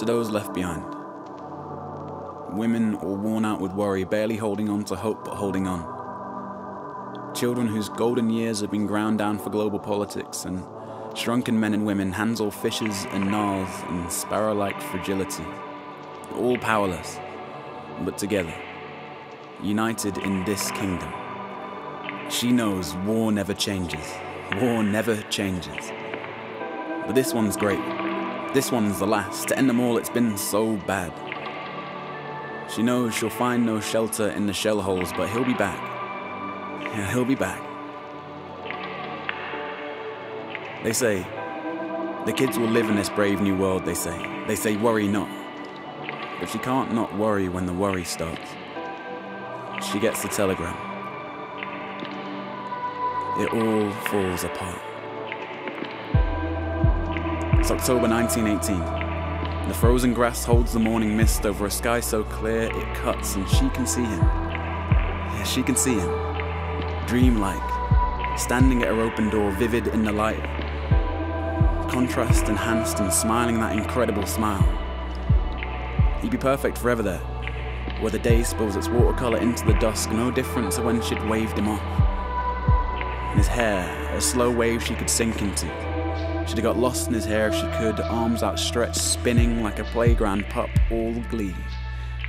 to those left behind. Women all worn out with worry, barely holding on to hope but holding on. Children whose golden years have been ground down for global politics, and shrunken men and women, hands all fissures and gnarls and sparrow-like fragility. All powerless, but together, united in this kingdom. She knows war never changes. War never changes. But this one's great. This one's the last. To end them all, it's been so bad. She knows she'll find no shelter in the shell holes, but he'll be back. Yeah, he'll be back. They say, the kids will live in this brave new world, they say. They say, worry not. But she can't not worry when the worry starts. She gets the telegram. It all falls apart. It's October 1918. The frozen grass holds the morning mist over a sky so clear it cuts, and she can see him. Yeah, she can see him. Dreamlike, standing at her open door, vivid in the light. Contrast enhanced and smiling that incredible smile. He'd be perfect forever there, where the day spills its watercolor into the dusk, no different to when she'd waved him off. And his hair, a slow wave she could sink into. She'd have got lost in his hair if she could, arms outstretched, spinning like a playground pup, all glee.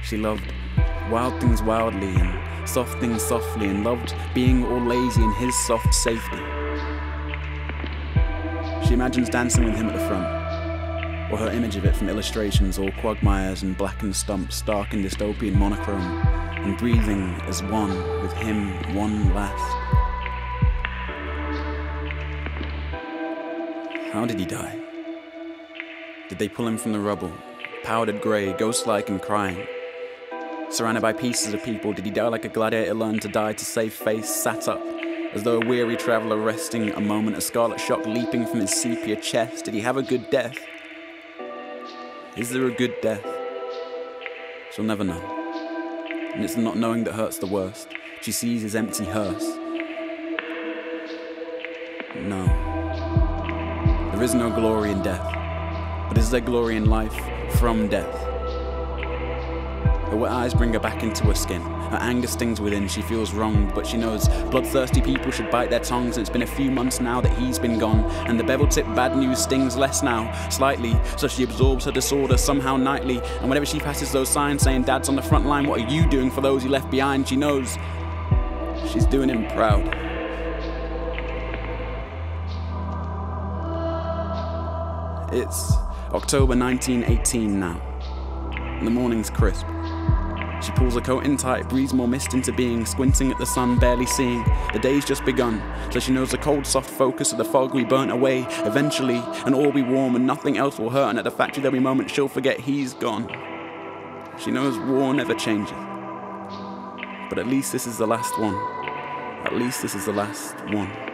She loved wild things wildly and soft things softly, and loved being all lazy in his soft safety. She imagines dancing with him at the front, or her image of it from illustrations, all quagmires and blackened stumps, stark and dystopian monochrome, and breathing as one with him, one last. How did he die? Did they pull him from the rubble, powdered grey, ghost-like and crying? Surrounded by pieces of people, did he die like a gladiator learned to die to save face, sat up, as though a weary traveller resting a moment, a scarlet shock leaping from his sepia chest? Did he have a good death? Is there a good death? She'll never know. And it's not knowing that hurts the worst. She sees his empty hearse. No. There is no glory in death, but is there glory in life from death? Her wet eyes bring her back into her skin. Her anger stings within. She feels wronged, but she knows bloodthirsty people should bite their tongues, and it's been a few months now that he's been gone, and the bevel-tipped bad news stings less now, slightly, so she absorbs her disorder somehow nightly, and whenever she passes those signs saying, "Dad's on the front line, what are you doing for those you left behind?" she knows she's doing him proud. It's October 1918 now. The morning's crisp. She pulls her coat in tight, breathes more mist into being, squinting at the sun, barely seeing. The day's just begun, so she knows the cold, soft focus of the fog we burnt away. Eventually, and all be warm and nothing else will hurt, and at the factory there'll be moments she'll forget he's gone. She knows war never changes. But at least this is the last one. At least this is the last one.